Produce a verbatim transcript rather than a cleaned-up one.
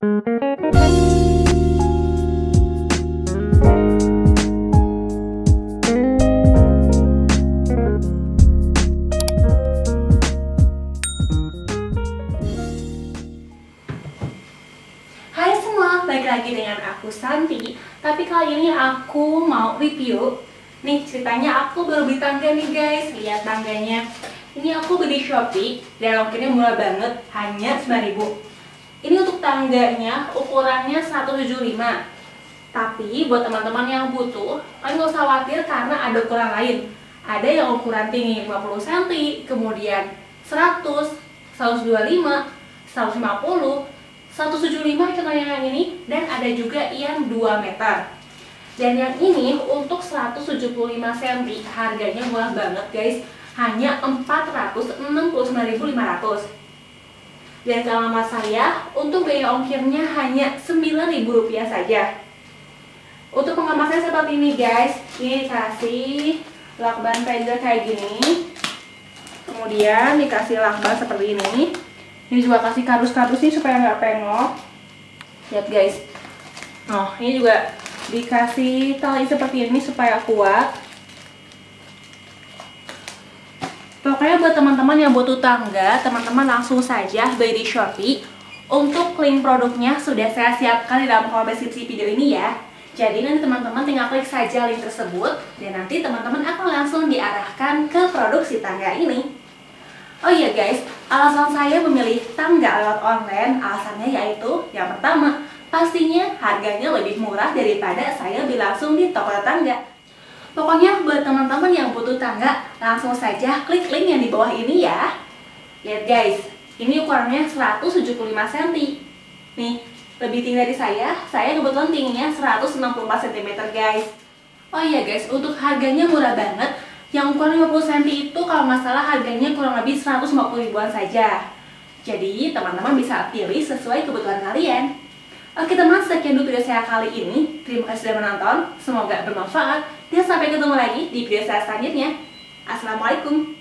Lagi dengan aku Santi, tapi kali ini aku mau review. Nih ceritanya aku baru beli tangga nih guys, lihat tangganya. Ini aku beli di Shopee dan ongkirnya murah banget, hanya sembilan ribu. Ini untuk tangganya ukurannya seratus tujuh puluh lima. Tapi buat teman-teman yang butuh, kalian nggak usah khawatir karena ada ukuran lain. Ada yang ukuran tinggi lima puluh sentimeter, kemudian seratus, seratus dua puluh lima, seratus lima puluh, seratus tujuh puluh lima contohnya yang ini, dan ada juga yang dua meter. Dan yang ini untuk seratus tujuh puluh lima sentimeter, harganya murah banget guys, hanya empat ratus enam puluh sembilan ribu lima ratus. Dan kalau sama saya, untuk biaya ongkirnya hanya sembilan ribu rupiah saja. Untuk pengemasannya seperti ini guys, ini dikasih lakban pager kayak gini, kemudian dikasih lakban seperti ini. Ini juga kasih kardus-kardus nih supaya nggak pengok. Lihat guys. Oh, ini juga dikasih tali seperti ini supaya kuat. Pokoknya buat teman-teman yang butuh tangga, teman-teman langsung saja beli di Shopee. Untuk link produknya sudah saya siapkan di dalam kolom deskripsi video ini ya. Jadi nanti teman-teman tinggal klik saja link tersebut dan nanti teman-teman akan langsung diarahkan ke produk si tangga ini. Oh iya guys, alasan saya memilih tangga lewat online, alasannya yaitu yang pertama, pastinya harganya lebih murah daripada saya beli langsung di toko tangga. Pokoknya buat teman-teman yang butuh tangga, langsung saja klik link yang di bawah ini ya. Lihat guys, ini ukurannya seratus tujuh puluh lima sentimeter. Nih, lebih tinggi dari saya, saya kebetulan tingginya seratus enam puluh empat sentimeter guys. Oh iya guys, untuk harganya murah banget. Yang ukuran lima puluh sentimeter itu kalau nggak salah harganya kurang lebih seratus lima puluh ribuan saja. Jadi teman-teman bisa pilih sesuai kebutuhan kalian. Oke teman, sekian dulu video saya kali ini. Terima kasih sudah menonton, semoga bermanfaat. Dan sampai ketemu lagi di video saya selanjutnya. Assalamualaikum.